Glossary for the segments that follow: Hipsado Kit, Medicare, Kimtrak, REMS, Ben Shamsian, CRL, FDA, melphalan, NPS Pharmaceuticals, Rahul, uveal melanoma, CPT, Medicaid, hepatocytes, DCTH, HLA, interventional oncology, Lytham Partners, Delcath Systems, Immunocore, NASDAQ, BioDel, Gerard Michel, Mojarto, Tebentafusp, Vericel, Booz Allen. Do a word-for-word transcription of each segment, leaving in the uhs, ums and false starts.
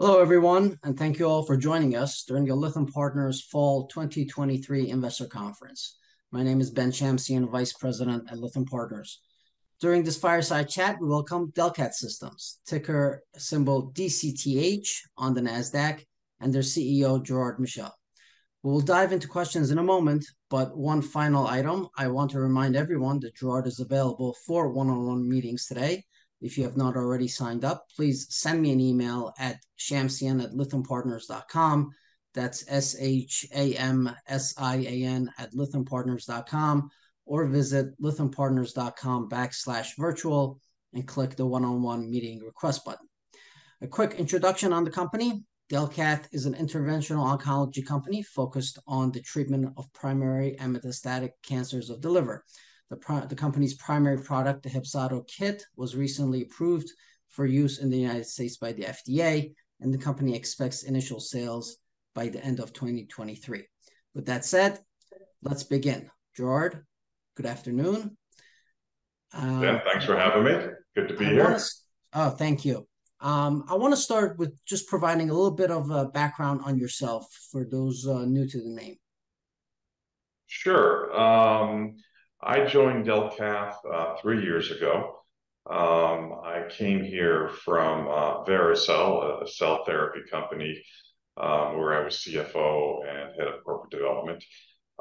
Hello, everyone, and thank you all for joining us during the Lytham Partners Fall twenty twenty-three Investor Conference. My name is Ben Shamsian, Vice President at Lytham Partners. During this fireside chat, we welcome Delcath Systems, ticker symbol D C T H on the NASDAQ, and their C E O, Gerard Michel. We'll dive into questions in a moment, but one final item. I want to remind everyone that Gerard is available for one-on-one meetings today. If you have not already signed up, please send me an email at shamsian at lytham partners dot com. That's S H A M S I A N at lytham partners dot com, or visit lytham partners dot com backslash virtual and click the one-on-one meeting request button. A quick introduction on the company. Delcath is an interventional oncology company focused on the treatment of primary and metastatic cancers of the liver. The, the company's primary product, the Hipsado Kit, was recently approved for use in the United States by the F D A, and the company expects initial sales by the end of twenty twenty-three. With that said, let's begin. Gerard, good afternoon. Um, yeah, thanks for having me. Good to be I here. Wanna, oh, thank you. Um, I want to start with just providing a little bit of a background on yourself for those uh, new to the name. Sure. Um... I joined Delcath uh, three years ago. Um, I came here from uh, Vericel, a cell therapy company, um, where I was C F O and head of corporate development.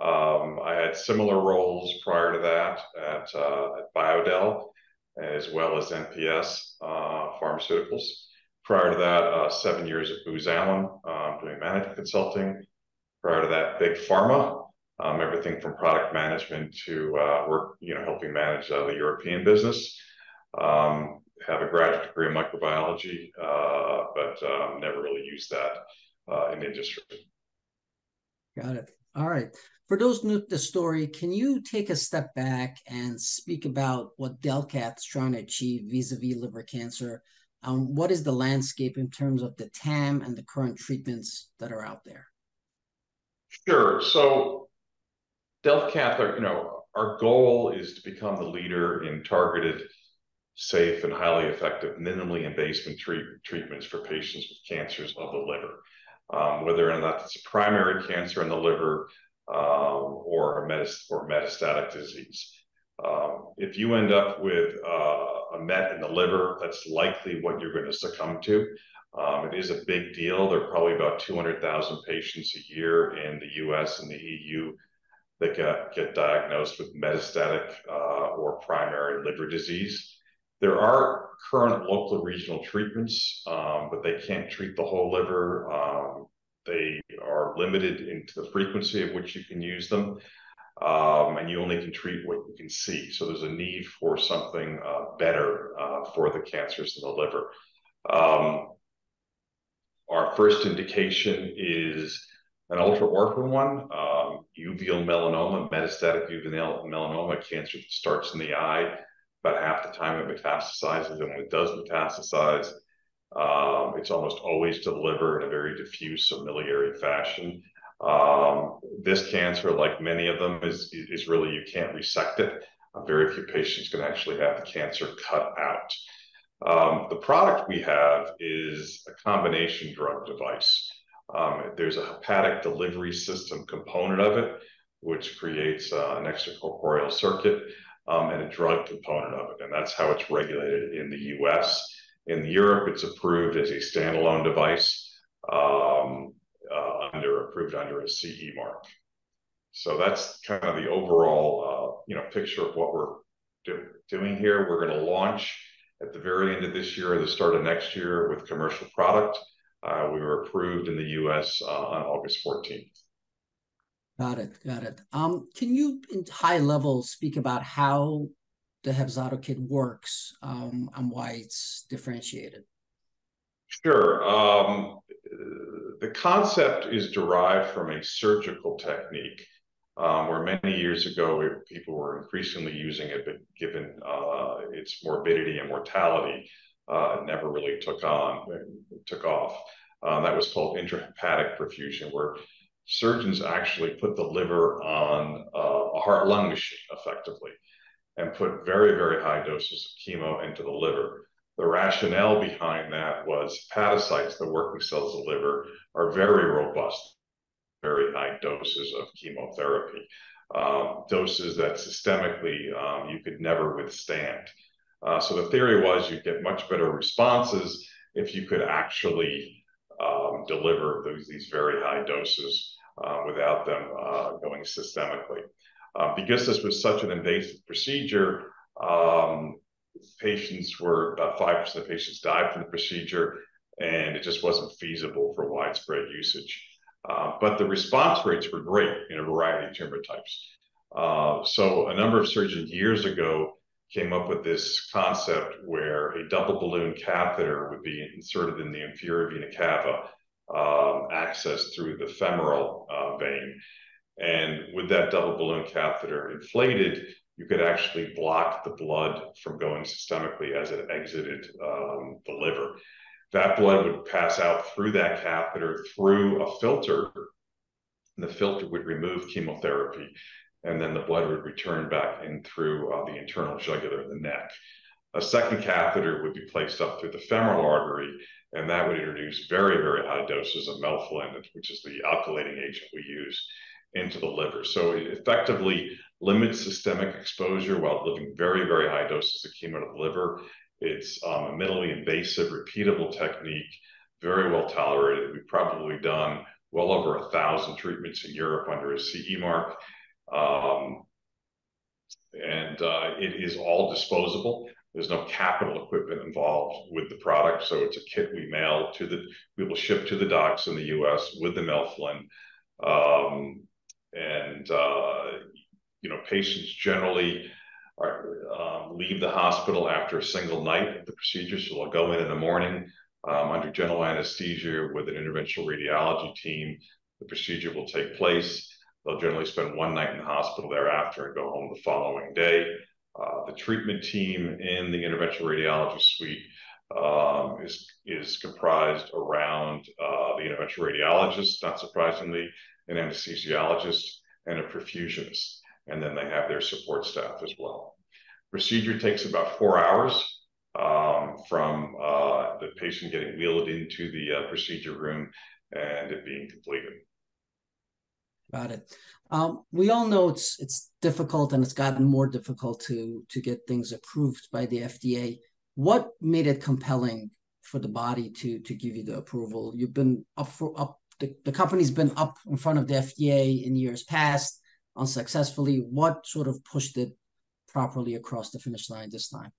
Um, I had similar roles prior to that at, uh, at BioDel, as well as N P S uh, Pharmaceuticals. Prior to that, uh, seven years at Booz Allen, um, doing management consulting. Prior to that, Big Pharma. Um, everything from product management to uh, work, you know, helping manage uh, the European business. Um, have a graduate degree in microbiology, uh, but um, never really used that uh, in the industry. Got it. All right. For those new to the story, can you take a step back and speak about what Delcath's trying to achieve vis-a-vis liver cancer? Um, what is the landscape in terms of the T A M and the current treatments that are out there? Sure. So Delcath, you know, our goal is to become the leader in targeted, safe, and highly effective, minimally invasive treat, treatments for patients with cancers of the liver, um, whether or not it's a primary cancer in the liver um, or, a metas or metastatic disease. Um, if you end up with uh, a met in the liver, that's likely what you're going to succumb to. Um, it is a big deal. There are probably about two hundred thousand patients a year in the U S and the E U that get, get diagnosed with metastatic uh, or primary liver disease. There are current local regional treatments, um, but they can't treat the whole liver. Um, they are limited into the frequency of which you can use them, um, and you only can treat what you can see. So there's a need for something uh, better uh, for the cancers in the liver. Um, our first indication is an ultra-orphan one, um, uveal melanoma, metastatic uveal melanoma, cancer that starts in the eye. About half the time it metastasizes, and when it does metastasize, um, it's almost always to the liver in a very diffuse, familiary fashion. Um, this cancer, like many of them, is, is really, you can't resect it. Very few patients can actually have the cancer cut out. Um, the product we have is a combination drug device. Um, there's a hepatic delivery system component of it, which creates uh, an extracorporeal circuit um, and a drug component of it. And that's how it's regulated in the U S. In Europe, it's approved as a standalone device um, uh, under approved under a C E mark. So that's kind of the overall uh, you know, picture of what we're do doing here. We're going to launch at the very end of this year or the start of next year with commercial product. Uh, we were approved in the U S uh, on August fourteenth. Got it, got it. Um, can you, in high level, speak about how the Hipsado Kit works um, and why it's differentiated? Sure. Um, the concept is derived from a surgical technique um, where many years ago, people were increasingly using it, but given uh, its morbidity and mortality, Uh, never really took on, took off. Um, that was called intrahepatic perfusion, where surgeons actually put the liver on uh, a heart-lung machine, effectively, and put very, very high doses of chemo into the liver. The rationale behind that was hepatocytes, the working cells of the liver, are very robust, very high doses of chemotherapy, um, doses that systemically um, you could never withstand. Uh, so the theory was you get much better responses if you could actually um, deliver those, these very high doses uh, without them uh, going systemically. Uh, because this was such an invasive procedure, um, patients were, about five percent of patients died from the procedure, and it just wasn't feasible for widespread usage. Uh, but the response rates were great in a variety of tumor types. Uh, so a number of surgeons years ago came up with this concept where a double balloon catheter would be inserted in the inferior vena cava, um, accessed through the femoral uh, vein. And with that double balloon catheter inflated, you could actually block the blood from going systemically as it exited um, the liver. That blood would pass out through that catheter through a filter, and the filter would remove chemotherapy, and then the blood would return back in through uh, the internal jugular of the neck. A second catheter would be placed up through the femoral artery, and that would introduce very, very high doses of melphalan, which is the alkylating agent we use, into the liver. So it effectively limits systemic exposure while delivering very, very high doses of chemo to the liver. It's um, a minimally invasive, repeatable technique, very well tolerated. We've probably done well over a thousand treatments in Europe under a C E mark. Um, and uh, it is all disposable. There's no capital equipment involved with the product. So it's a kit we mail to the, we will ship to the docs in the U S with the melphalan. Um, and, uh, you know, patients generally are, uh, leave the hospital after a single night of the procedure. So they'll go in in the morning um, under general anesthesia with an interventional radiology team. The procedure will take place. They'll generally spend one night in the hospital thereafter and go home the following day. Uh, the treatment team in the interventional radiology suite um, is, is comprised around uh, the interventional radiologist, not surprisingly, an anesthesiologist, and a perfusionist. And then they have their support staff as well. Procedure takes about four hours um, from uh, the patient getting wheeled into the uh, procedure room and it being completed. Got it. Um, we all know it's it's difficult, and it's gotten more difficult to to get things approved by the F D A. What made it compelling for the body to to give you the approval? You've been up for up the, the company's been up in front of the F D A in years past unsuccessfully. What sort of pushed it properly across the finish line this time?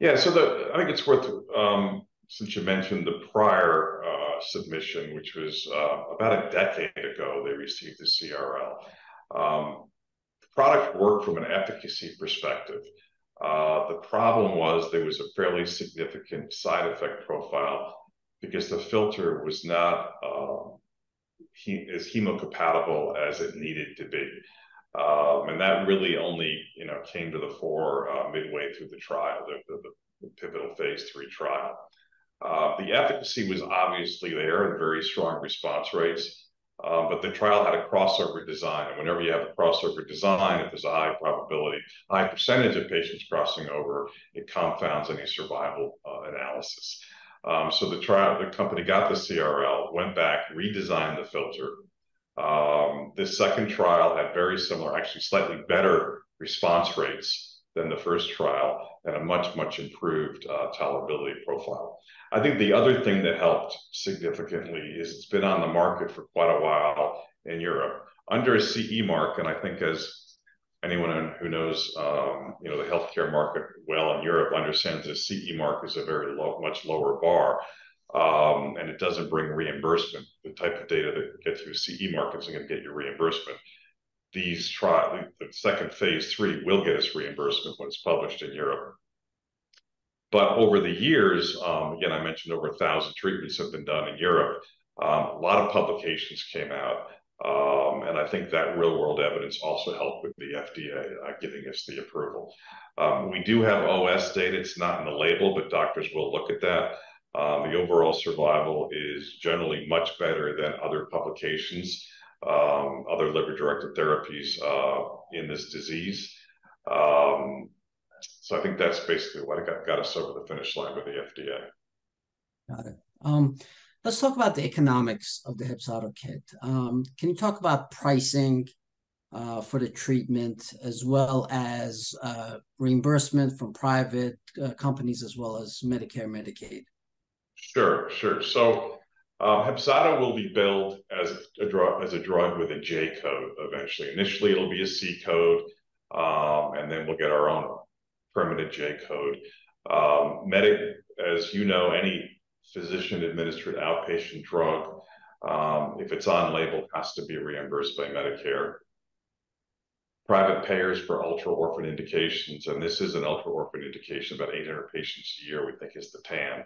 Yeah, so the, I think it's worth, um, since you mentioned the prior uh, submission, which was uh, about a decade ago, they received the C R L. Um, the product worked from an efficacy perspective. Uh, the problem was there was a fairly significant side effect profile because the filter was not uh, he, as hemocompatible as it needed to be. Um, and that really only, you know, came to the fore uh, midway through the trial, the, the, the pivotal phase three trial. Uh, the efficacy was obviously there and very strong response rates, uh, but the trial had a crossover design. And whenever you have a crossover design, if there's a high probability, high percentage of patients crossing over, it confounds any survival uh, analysis. Um, so the trial, the company got the C R L, went back, redesigned the filter. Um, this second trial had very similar, actually slightly better response rates than the first trial and a much, much improved uh, tolerability profile. I think the other thing that helped significantly is it's been on the market for quite a while in Europe under a C E mark. And I think as anyone who knows, um, you know, the healthcare market well in Europe understands that a C E mark is a very low, much lower bar. Um, and it doesn't bring reimbursement. The type of data that gets you a C E mark isn't going to get you reimbursement. These trial, the second phase three will get us reimbursement when it's published in Europe. But over the years, um, again, I mentioned over a thousand treatments have been done in Europe. Um, a lot of publications came out. Um, and I think that real world evidence also helped with the F D A uh, giving us the approval. Um, we do have O S data. It's not in the label, but doctors will look at that. Um, the overall survival is generally much better than other publications, um, other liver-directed therapies uh, in this disease. Um, So I think that's basically what got, got us over the finish line with the F D A. Got it. Um, let's talk about the economics of the Hipsado Kit. Um, can you talk about pricing uh, for the treatment, as well as uh, reimbursement from private uh, companies, as well as Medicare, Medicaid? Sure, sure. So um, Hipsado will be billed as a drug, as a drug with a J code eventually. Initially, it'll be a C code, um, and then we'll get our own permanent J code. Um, medic, as you know, any physician-administered outpatient drug, um, if it's on label, has to be reimbursed by Medicare. Private payers for ultra-orphan indications, and this is an ultra-orphan indication, about eight hundred patients a year, we think is the T A M.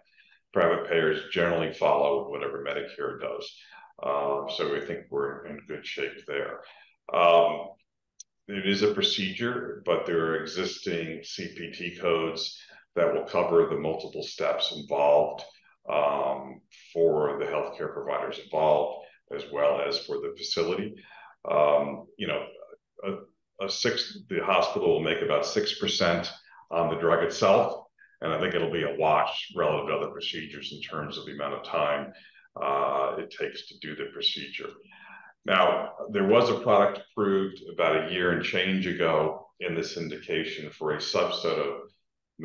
Private payers generally follow whatever Medicare does. Um, so we think we're in good shape there. Um, it is a procedure, but there are existing C P T codes that will cover the multiple steps involved Um, for the healthcare providers involved, as well as for the facility. Um, you know, a, a six, the hospital will make about six percent on the drug itself, and I think it'll be a wash relative to other procedures in terms of the amount of time uh, it takes to do the procedure. Now, there was a product approved about a year and change ago in this indication for a subset of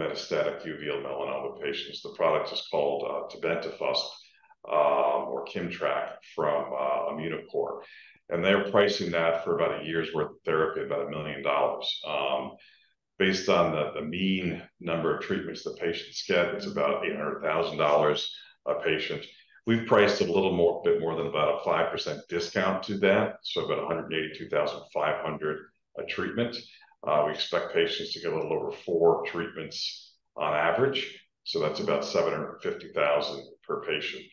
metastatic uveal melanoma patients. The product is called uh, Tebentafusp um, or Kimtrak from uh, Immunocore, and they're pricing that for about a year's worth of therapy, about a million dollars. Um, based on the, the mean number of treatments the patients get, it's about eight hundred thousand dollars a patient. We've priced a little more, bit more than about a five percent discount to that, so about one hundred eighty-two thousand five hundred dollars a treatment. Uh, we expect patients to get a little over four treatments on average, so that's about seven hundred fifty thousand dollars per patient.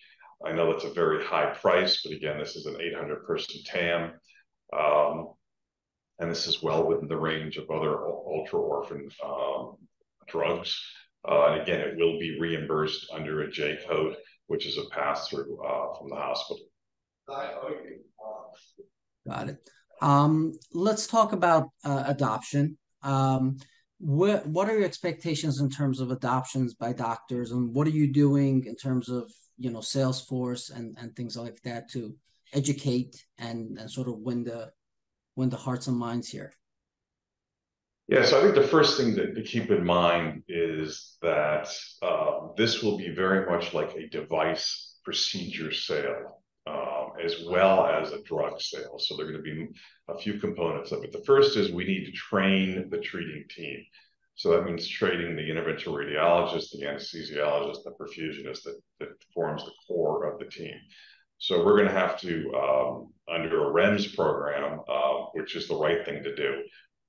I know that's a very high price, but again, this is an eight hundred person T A M, um, and this is well within the range of other ultra-orphan um, drugs. Uh, and again, it will be reimbursed under a J code, which is a pass-through uh, from the hospital. Got it. Um, let's talk about uh, adoption. Um, wh what are your expectations in terms of adoptions by doctors, and what are you doing in terms of, you know, sales force and, and things like that to educate and, and sort of win the, win the hearts and minds here? Yeah, so I think the first thing that, to keep in mind is that uh, this will be very much like a device procedure sale, Um, as well as a drug sale. So there are going to be a few components of it. The first is we need to train the treating team. So that means training the interventional radiologist, the anesthesiologist, the perfusionist that, that forms the core of the team. So we're going to have to, um, under a REMS program, uh, which is the right thing to do,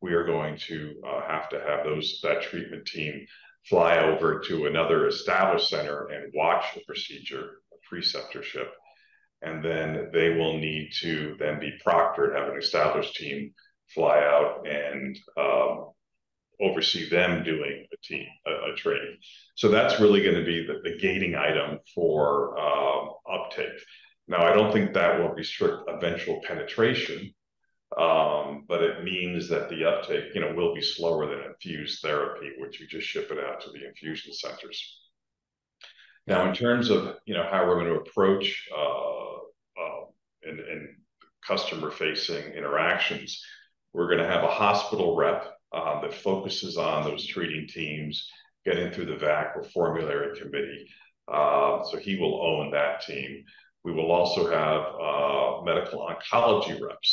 we are going to uh, have to have those that treatment team fly over to another established center and watch the procedure, a preceptorship. And then they will need to then be proctored, have an established team fly out and um, oversee them doing a team, a, a training. So that's really going to be the, the gating item for um, uptake. Now, I don't think that will restrict eventual penetration, um, but it means that the uptake, you know, will be slower than infused therapy, which you just ship it out to the infusion centers. Now, in terms of, you know, how we're going to approach uh, uh, and, and customer-facing interactions, we're going to have a hospital rep um, that focuses on those treating teams, getting through the V A C or formulary committee. Uh, so he will own that team. We will also have uh, medical oncology reps,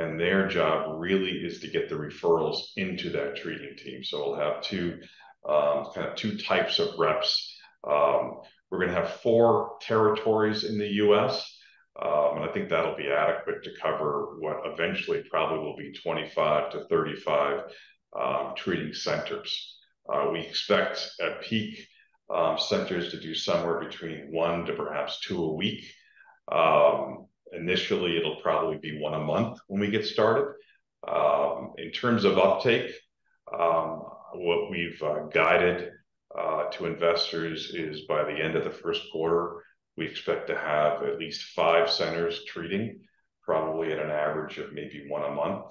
and their job really is to get the referrals into that treating team. So we'll have two um, kind of two types of reps. Um, we're going to have four territories in the U S, um, and I think that'll be adequate to cover what eventually probably will be twenty-five to thirty-five um, treating centers. Uh, we expect at peak um, centers to do somewhere between one to perhaps two a week. Um, initially, it'll probably be one a month when we get started. Um, in terms of uptake, um, what we've uh, guided Uh, to investors is by the end of the first quarter, we expect to have at least five centers treating, probably at an average of maybe one a month.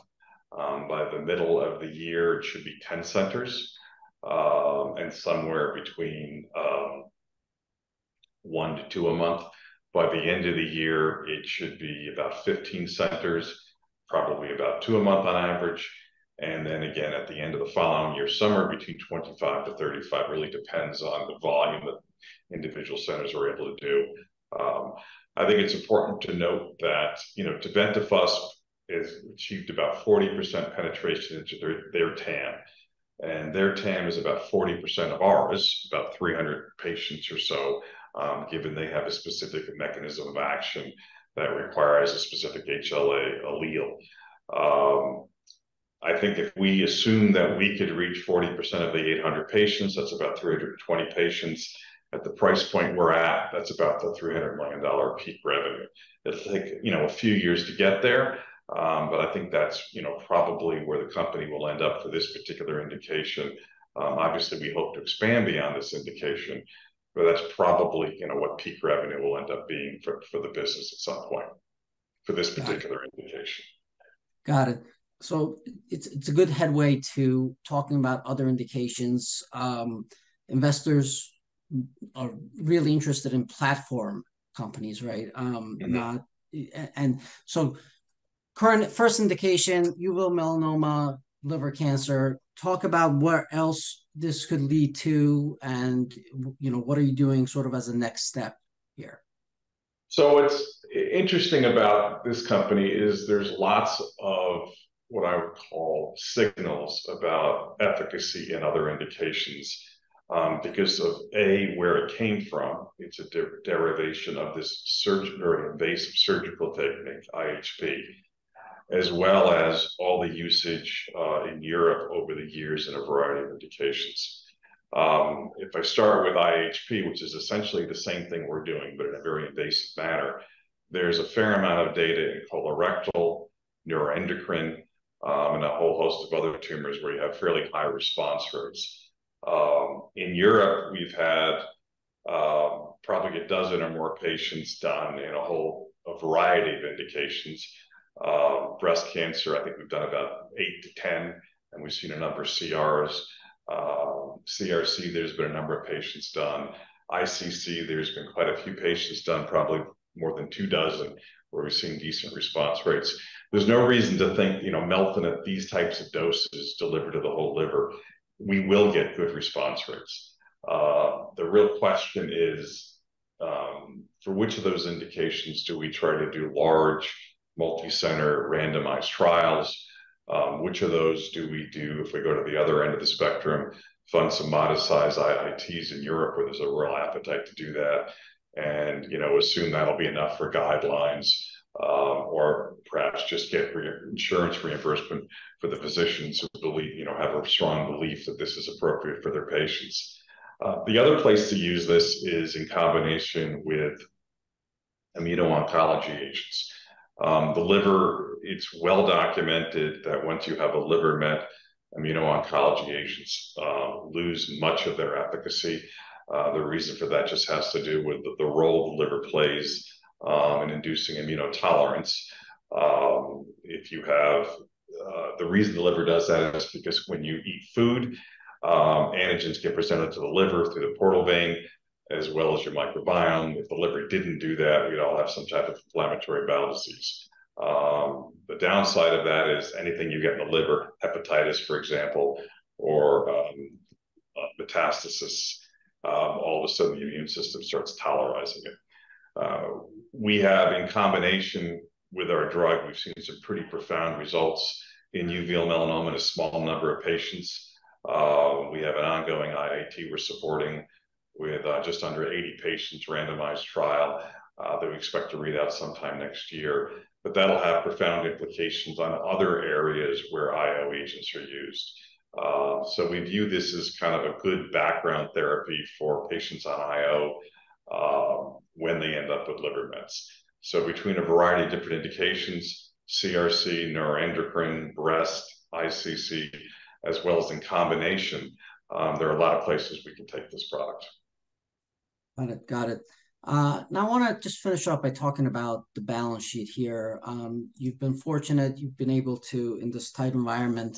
Um, by the middle of the year, it should be ten centers. um, and somewhere between um, one to two a month. By the end of the year, it should be about fifteen centers, probably about two a month on average. And then again, at the end of the following year, somewhere between twenty-five to thirty-five, really depends on the volume that individual centers are able to do. Um, I think it's important to note that, you know, Tebentafusp has achieved about forty percent penetration into their, their T A M. And their T A M is about forty percent of ours, about three hundred patients or so, um, given they have a specific mechanism of action that requires a specific H L A allele. Um, I think if we assume that we could reach forty percent of the eight hundred patients, that's about three hundred twenty patients. At the price point we're at, that's about the three hundred million dollar peak revenue. It'll take, you know, a few years to get there, um, but I think that's, you know, probably where the company will end up for this particular indication. Um, obviously, we hope to expand beyond this indication, but that's probably, you know, what peak revenue will end up being for, for the business at some point for this particular indication. Got it. So it's it's a good headway to talking about other indications. Um, investors are really interested in platform companies, right? Um, mm-hmm. Not and so current first indication, uveal melanoma, liver cancer. Talk about where else this could lead to, and you know, what are you doing sort of as a next step here? So what's interesting about this company is there's lots of what I would call signals about efficacy in other indications, um, because of A, where it came from. It's a de derivation of this surgical, very invasive surgical technique, I H P, as well as all the usage uh, in Europe over the years in a variety of indications. Um, if I start with I H P, which is essentially the same thing we're doing, but in a very invasive manner, there's a fair amount of data in colorectal, neuroendocrine, Um, and a whole host of other tumors where you have fairly high response rates. Um, in Europe, we've had uh, probably a dozen or more patients done in a whole a variety of indications. Uh, breast cancer, I think we've done about eight to ten, and we've seen a number of C Rs. Uh, C R C, there's been a number of patients done. I C C, there's been quite a few patients done, probably more than two dozen, where we've seen decent response rates. There's no reason to think, you know, melphalan at these types of doses delivered to the whole liver, we will get good response rates. Uh, the real question is, um, for which of those indications do we try to do large, multi-center, randomized trials? Um, which of those do we do, if we go to the other end of the spectrum, fund some modest-sized I I Ts in Europe where there's a real appetite to do that? And, you know, assume that'll be enough for guidelines, um, or perhaps just get re insurance reimbursement for the physicians who believe, you know, have a strong belief that this is appropriate for their patients. Uh, the other place to use this is in combination with immuno-oncology agents. Um, the liver, it's well documented that once you have a liver met, immuno-oncology agents uh, lose much of their efficacy. Uh, the reason for that just has to do with the, the role the liver plays um, in inducing immunotolerance. Um, if you have, uh, the reason the liver does that is because when you eat food, um, antigens get presented to the liver through the portal vein, as well as your microbiome. If the liver didn't do that, we'd all have some type of inflammatory bowel disease. Um, the downside of that is anything you get in the liver, hepatitis, for example, or um, uh, metastasis, Um, all of a sudden the immune system starts tolerizing it. Uh, we have, in combination with our drug, we've seen some pretty profound results in uveal melanoma in a small number of patients. Uh, we have an ongoing I I T we're supporting with uh, just under eighty patients, randomized trial uh, that we expect to read out sometime next year. But that'll have profound implications on other areas where I O agents are used. Uh, so we view this as kind of a good background therapy for patients on I O uh, when they end up with liver mets. So between a variety of different indications, C R C, neuroendocrine, breast, I C C, as well as in combination, um, there are a lot of places we can take this product. Got it, got it. Uh, now I want to just finish up by talking about the balance sheet here. Um, you've been fortunate, you've been able to, in this tight environment,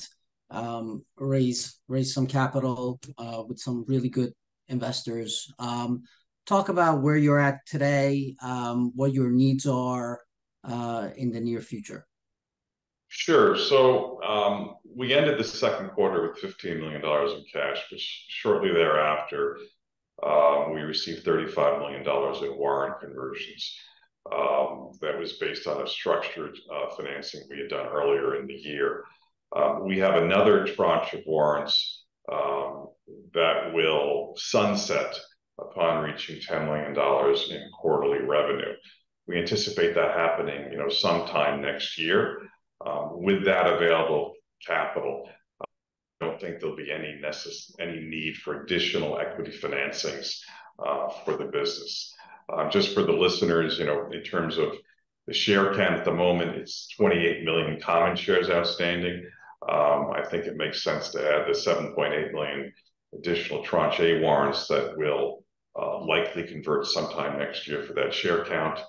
um, raise raise some capital uh, with some really good investors. Um, talk about where you're at today, um, what your needs are uh, in the near future. Sure. So um, we ended the second quarter with fifteen million dollars in cash, but shortly thereafter, um, we received thirty-five million dollars in warrant conversions. Um, that was based on a structured uh, financing we had done earlier in the year. Um, we have another tranche of warrants um, that will sunset upon reaching ten million dollars in quarterly revenue. We anticipate that happening, you know, sometime next year. Um, with that available capital, uh, I don't think there'll be any necess- any need for additional equity financings uh, for the business. Um, just for the listeners, you know, in terms of the share count at the moment, it's twenty-eight million common shares outstanding. Um, I think it makes sense to add the seven point eight million additional tranche A warrants that will uh, likely convert sometime next year for that share count.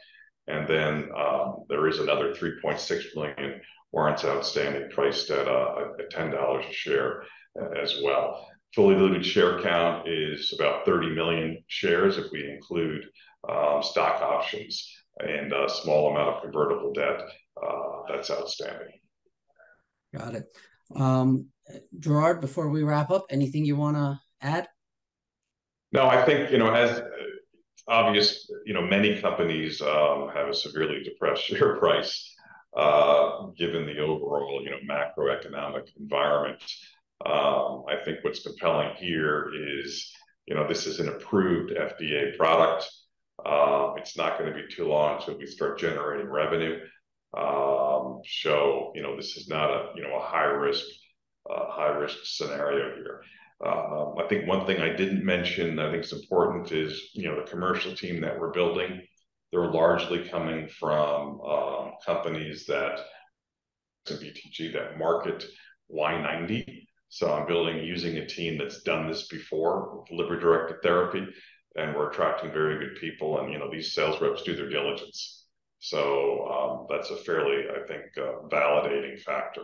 And then um, there is another three point six million warrants outstanding, priced at uh, ten dollars a share as well. Fully diluted share count is about thirty million shares if we include um, stock options and a small amount of convertible debt uh, that's outstanding. Got it. Um, Gerard, before we wrap up, anything you want to add? No, I think, you know, as obvious, you know, many companies um, have a severely depressed share price uh, given the overall, you know, macroeconomic environment. Um, I think what's compelling here is, you know, this is an approved F D A product. Uh, it's not going to be too long until we start generating revenue. Um, so, you know, this is not a, you know, a high risk, uh, high risk scenario here. Um, I think one thing I didn't mention, I think is important is, you know, the commercial team that we're building, they're largely coming from um, companies that, to B T G, that market Y ninety. So I'm building using a team that's done this before, liver-directed therapy, and we're attracting very good people. And, you know, these sales reps do their diligence. So um, that's a fairly, I think, uh, validating factor.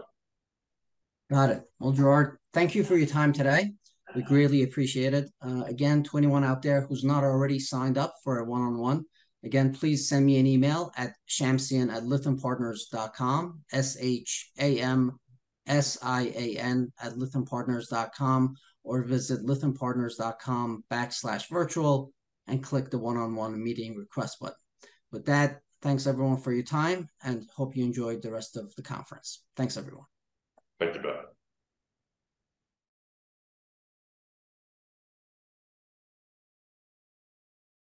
Got it. Well, Gerard, thank you for your time today. We greatly appreciate it. Uh, again, to anyone out there who's not already signed up for a one-on-one, again, please send me an email at shamsian at lytham partners dot com, S H A M S I A N at lytham partners dot com, or visit lytham partners dot com backslash virtual and click the one-on-one meeting request button. With that, thanks everyone for your time and hope you enjoyed the rest of the conference. Thanks everyone. Thank you, Ben.